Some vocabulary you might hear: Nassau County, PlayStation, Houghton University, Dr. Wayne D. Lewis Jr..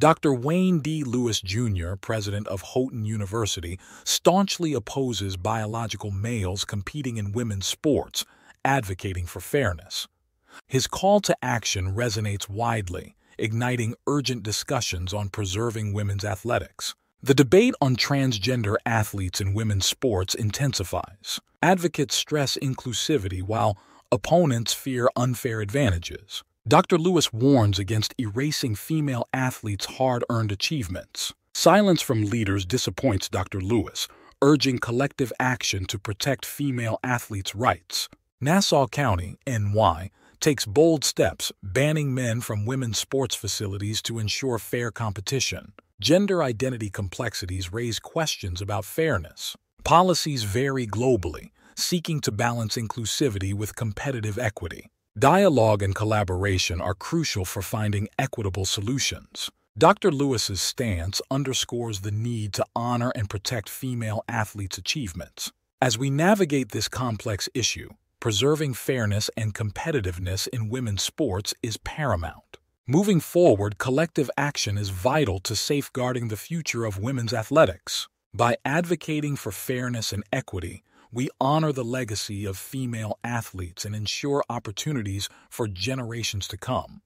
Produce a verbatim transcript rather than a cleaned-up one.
Doctor Wayne D. Lewis Junior, president of Houghton University, staunchly opposes biological males competing in women's sports, advocating for fairness. His call to action resonates widely, igniting urgent discussions on preserving women's athletics. The debate on transgender athletes in women's sports intensifies. Advocates stress inclusivity while opponents fear unfair advantages. Doctor Lewis warns against erasing female athletes' hard-earned achievements. Silence from leaders disappoints Doctor Lewis, urging collective action to protect female athletes' rights. Nassau County, N Y, takes bold steps, banning men from women's sports facilities to ensure fair competition. Gender identity complexities raise questions about fairness. Policies vary globally, seeking to balance inclusivity with competitive equity. Dialogue and collaboration are crucial for finding equitable solutions. Doctor Lewis's stance underscores the need to honor and protect female athletes' achievements. As we navigate this complex issue, preserving fairness and competitiveness in women's sports is paramount. Moving forward, collective action is vital to safeguarding the future of women's athletics. By advocating for fairness and equity, we honor the legacy of female athletes and ensure opportunities for generations to come.